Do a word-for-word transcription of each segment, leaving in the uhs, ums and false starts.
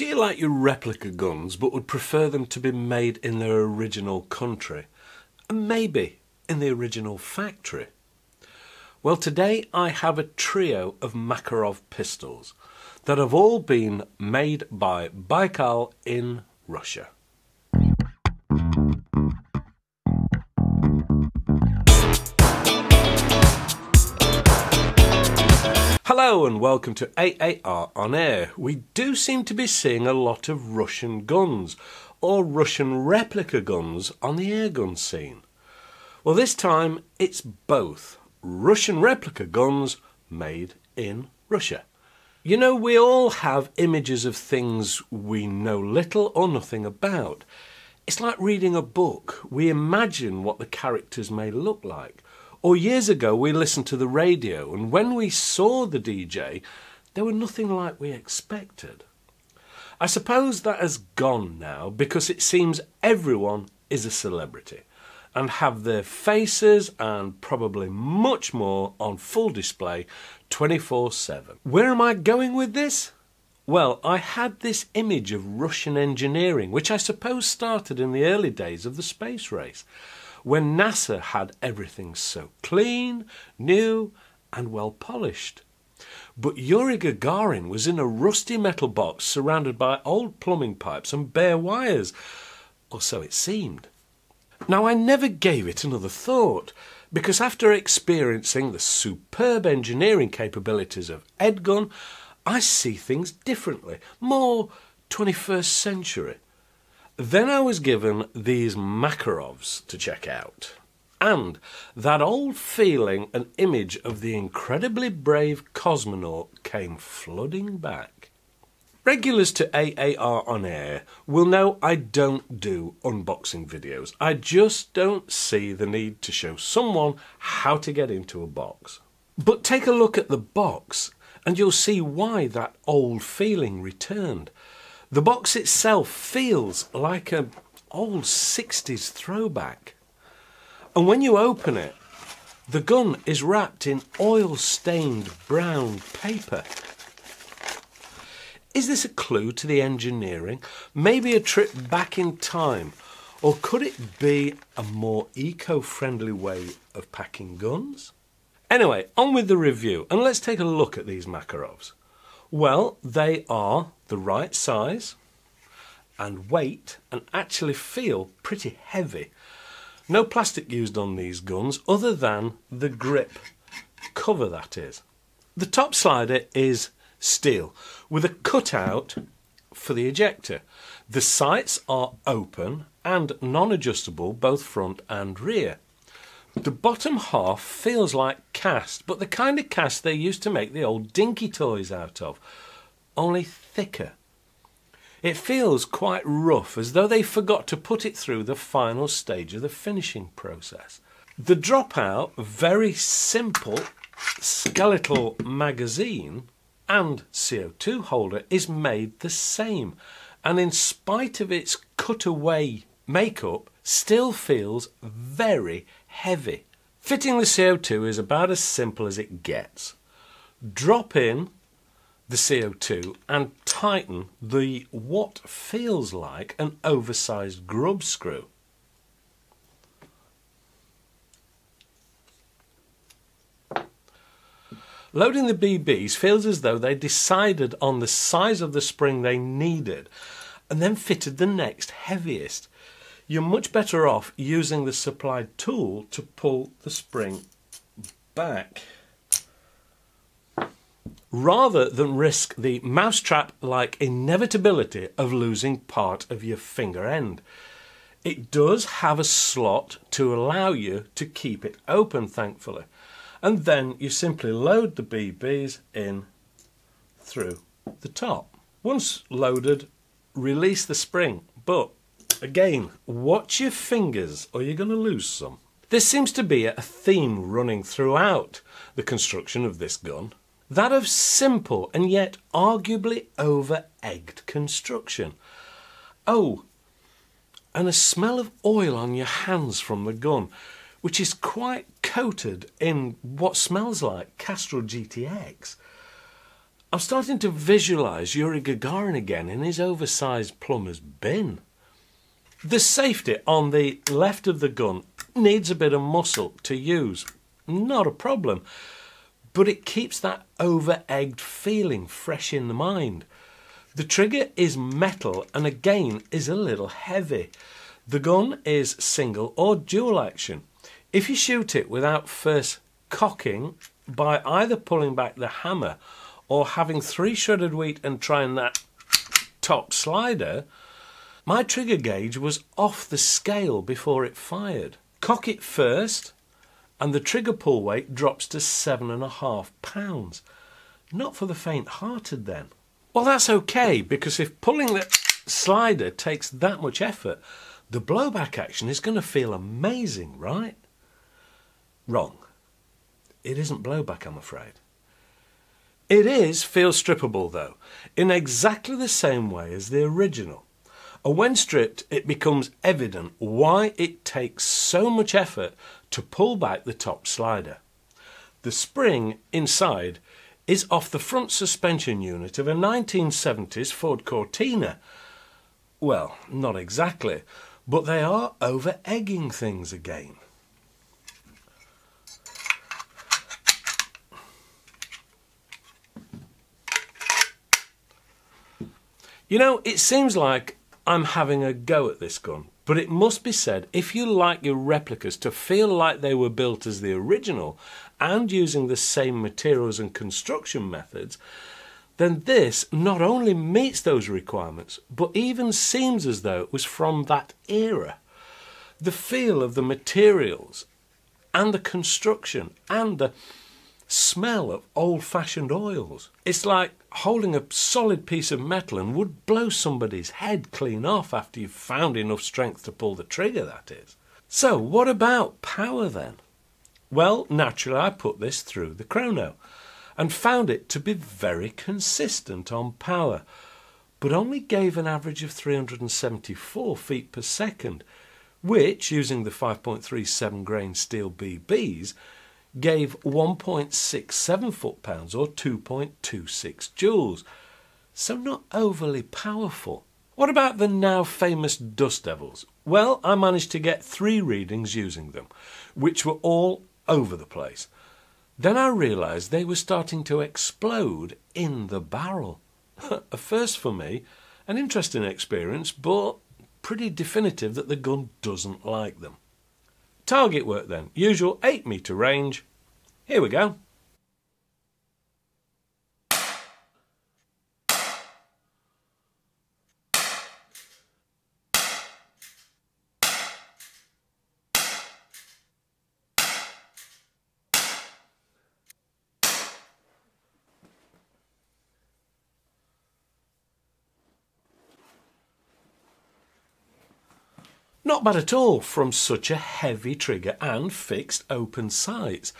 Do you like your replica guns but would prefer them to be made in their original country? And maybe in the original factory? Well, today I have a trio of Makarov pistols that have all been made by Baikal in Russia. Hello and welcome to A A R On Air. We do seem to be seeing a lot of Russian guns or Russian replica guns on the airgun scene. Well, this time it's both Russian replica guns made in Russia. You know, we all have images of things we know little or nothing about. It's like reading a book. We imagine what the characters may look like. Or years ago we listened to the radio, and when we saw the D J there were nothing like we expected. I suppose that has gone now because it seems everyone is a celebrity and have their faces and probably much more on full display twenty-four seven. Where am I going with this? Well, I had this image of Russian engineering, which I suppose started in the early days of the space race, when NASA had everything so clean, new and well polished. But Yuri Gagarin was in a rusty metal box surrounded by old plumbing pipes and bare wires, or so it seemed. Now, I never gave it another thought, because after experiencing the superb engineering capabilities of Edgun, I see things differently, more twenty-first century. Then I was given these Makarovs to check out, and that old feeling and image of the incredibly brave cosmonaut came flooding back. Regulars to A A R On Air will know I don't do unboxing videos. I just don't see the need to show someone how to get into a box. But take a look at the box and you'll see why that old feeling returned. The box itself feels like an old sixties throwback. And when you open it, the gun is wrapped in oil-stained brown paper. Is this a clue to the engineering? Maybe a trip back in time? Or could it be a more eco-friendly way of packing guns? Anyway, on with the review, and let's take a look at these Makarovs. Well, they are the right size and weight and actually feel pretty heavy. No plastic used on these guns other than the grip cover, that is. The top slider is steel with a cutout for the ejector. The sights are open and non-adjustable, both front and rear. The bottom half feels like cast, but the kind of cast they used to make the old dinky toys out of, only thicker. It feels quite rough, as though they forgot to put it through the final stage of the finishing process. The dropout, very simple skeletal magazine and C O two holder is made the same, and in spite of its cutaway makeup, still feels very heavy. Fitting the C O two is about as simple as it gets. Drop in the C O two and tighten the what feels like an oversized grub screw. Loading the B Bs feels as though they decided on the size of the spring they needed and then fitted the next heaviest. You're much better off using the supplied tool to pull the spring back, rather than risk the mousetrap-like inevitability of losing part of your finger end. It does have a slot to allow you to keep it open, thankfully. And then you simply load the B Bs in through the top. Once loaded, release the spring, but again, watch your fingers or you're going to lose some. This seems to be a theme running throughout the construction of this gun, that of simple and yet arguably over-egged construction. Oh, and a smell of oil on your hands from the gun, which is quite coated in what smells like Castrol G T X. I'm starting to visualise Yuri Gagarin again in his oversized plumber's bin. The safety on the left of the gun needs a bit of muscle to use. Not a problem, but it keeps that over-egged feeling fresh in the mind. The trigger is metal and again is a little heavy. The gun is single or dual action. If you shoot it without first cocking by either pulling back the hammer or having three shredded wheat and trying that top slider, my trigger gauge was off the scale before it fired. Cock it first and the trigger pull weight drops to seven and a half pounds. Not for the faint-hearted then. Well, that's okay, because if pulling the slider takes that much effort, the blowback action is going to feel amazing, right? Wrong. It isn't blowback, I'm afraid. It is feel strippable though, in exactly the same way as the original. And when stripped, it becomes evident why it takes so much effort to pull back the top slider. The spring inside is off the front suspension unit of a nineteen seventies Ford Cortina. Well, not exactly, but they are over-egging things again. You know, it seems like I'm having a go at this gun, but it must be said, if you like your replicas to feel like they were built as the original and using the same materials and construction methods, then this not only meets those requirements, but even seems as though it was from that era. The feel of the materials and the construction and the smell of old-fashioned oils. It's like holding a solid piece of metal and would blow somebody's head clean off after you've found enough strength to pull the trigger, that is. So what about power then? Well, naturally I put this through the chrono and found it to be very consistent on power, but only gave an average of three hundred seventy-four feet per second, which, using the five point three seven grain steel B Bs, gave one point six seven foot-pounds or two point two six joules, so not overly powerful. What about the now famous Dust Devils? Well, I managed to get three readings using them, which were all over the place. Then I realised they were starting to explode in the barrel. A first for me, an interesting experience, but pretty definitive that the gun doesn't like them. Target work then, usual eight metre range. Here we go. Not bad at all from such a heavy trigger and fixed open sights.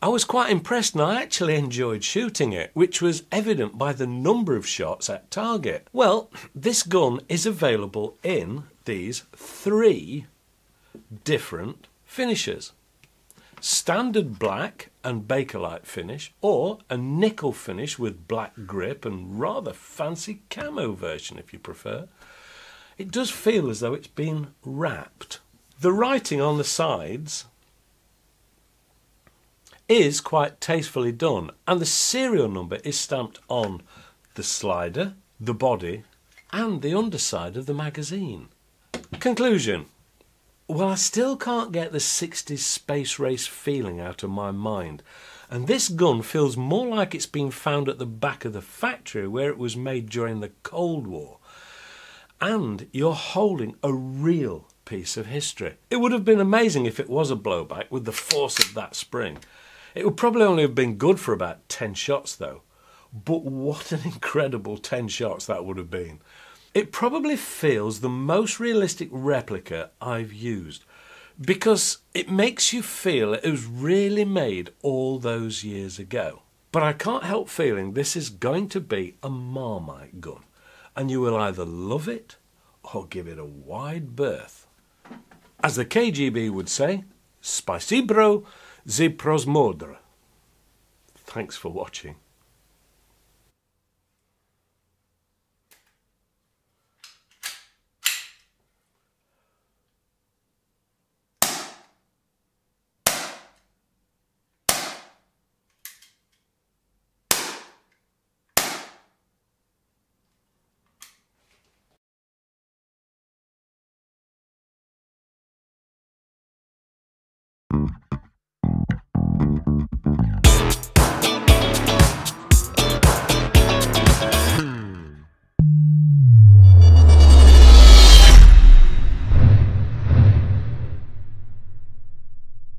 I was quite impressed and I actually enjoyed shooting it, which was evident by the number of shots at target. Well, this gun is available in these three different finishes. Standard black and Bakelite finish, or a nickel finish with black grip and rather fancy camo version if you prefer. It does feel as though it's been wrapped. The writing on the sides is quite tastefully done, and the serial number is stamped on the slider, the body, and the underside of the magazine. Conclusion. Well, I still can't get the sixties space race feeling out of my mind, and this gun feels more like it's been found at the back of the factory where it was made during the Cold War. And you're holding a real piece of history. It would have been amazing if it was a blowback with the force of that spring. It would probably only have been good for about ten shots though. But what an incredible ten shots that would have been. It probably feels the most realistic replica I've used, because it makes you feel it was really made all those years ago. But I can't help feeling this is going to be a Marmite gun. And you will either love it or give it a wide berth. As the K G B would say, Spasibro za prozmodr. Thanks for watching.